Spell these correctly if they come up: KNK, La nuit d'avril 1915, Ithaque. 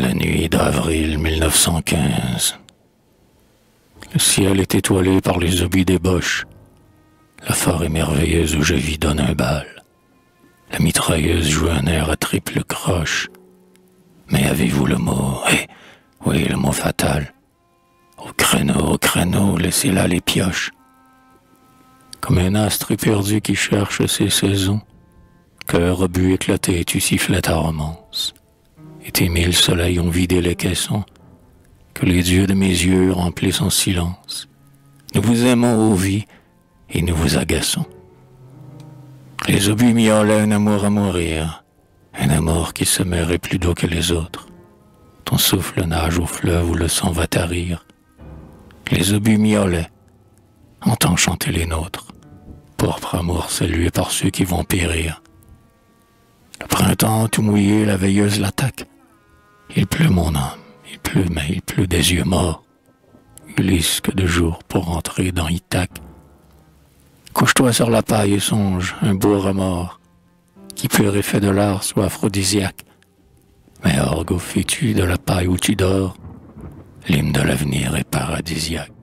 La nuit d'avril 1915. Le ciel est étoilé par les obus des Boches. La phare émerveilleuse où je vis donne un bal. La mitrailleuse joue un air à triple croche. Mais avez-vous le mot? Eh, oui, le mot fatal. Au créneau, laissez là les pioches. Comme un astre éperdu qui cherche ses saisons, cœur rebut éclaté, tu sifflais ta romance. Et tes mille soleils ont vidé les caissons, que les dieux de mes yeux remplissent en silence. Nous vous aimons, ô vie, et nous vous agaçons. Les obus miaulaient un amour à mourir, un amour qui se mèrait plus d'eau que les autres. Ton souffle nage au fleuve où le sang va tarir. Les obus miaulaient, entends chanter les nôtres, pourpre amour salué par ceux qui vont périr. Le printemps tout mouillé, la veilleuse l'attaque. Il pleut mon âme, il pleut, mais il pleut des yeux morts. Ulysse que de jour pour entrer dans Ithaque. Couche-toi sur la paille et songe, un beau remords, qui pur effet de l'art soit aphrodisiaque. Mais orgue au fétu de la paille où tu dors, l'hymne de l'avenir est paradisiaque.